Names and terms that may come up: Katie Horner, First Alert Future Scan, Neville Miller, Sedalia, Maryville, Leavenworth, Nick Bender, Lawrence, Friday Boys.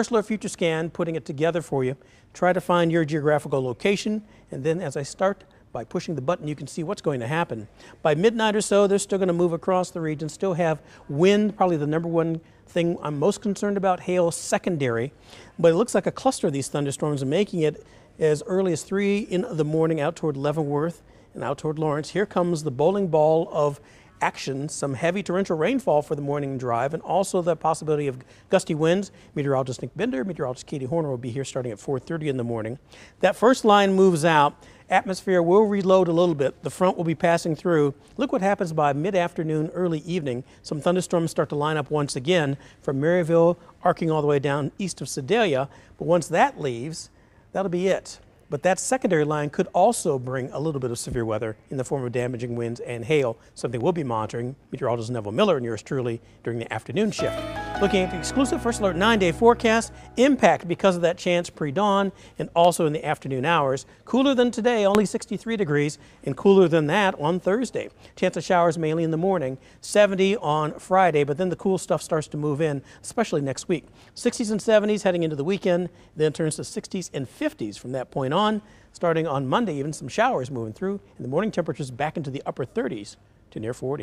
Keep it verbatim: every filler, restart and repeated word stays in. First Alert Future Scan, putting it together for you. Try to find your geographical location, and then as I start by pushing the button, you can see what's going to happen. By midnight or so, they're still going to move across the region, still have wind, probably the number one thing I'm most concerned about, hail secondary. But it looks like a cluster of these thunderstorms are making it as early as three in the morning out toward Leavenworth and out toward Lawrence. Here comes the bowling ball of action, some heavy torrential rainfall for the morning drive, and also the possibility of gusty winds. Meteorologist Nick Bender, meteorologist Katie Horner will be here starting at four thirty in the morning. That first line moves out. Atmosphere will reload a little bit. The front will be passing through. Look what happens by mid-afternoon, early evening. Some thunderstorms start to line up once again from Maryville, arcing all the way down east of Sedalia. But once that leaves, that'll be it. But that secondary line could also bring a little bit of severe weather in the form of damaging winds and hail, something we'll be monitoring, meteorologist Neville Miller and yours truly during the afternoon shift. Looking at the exclusive First Alert nine-day forecast, impact because of that chance pre-dawn and also in the afternoon hours. Cooler than today, only sixty-three degrees, and cooler than that on Thursday. Chance of showers mainly in the morning, seventy on Friday, but then the cool stuff starts to move in, especially next week. sixties and seventies heading into the weekend, then turns to sixties and fifties from that point on. On, starting on Monday, even some showers moving through, and the morning temperatures back into the upper thirties to near forty.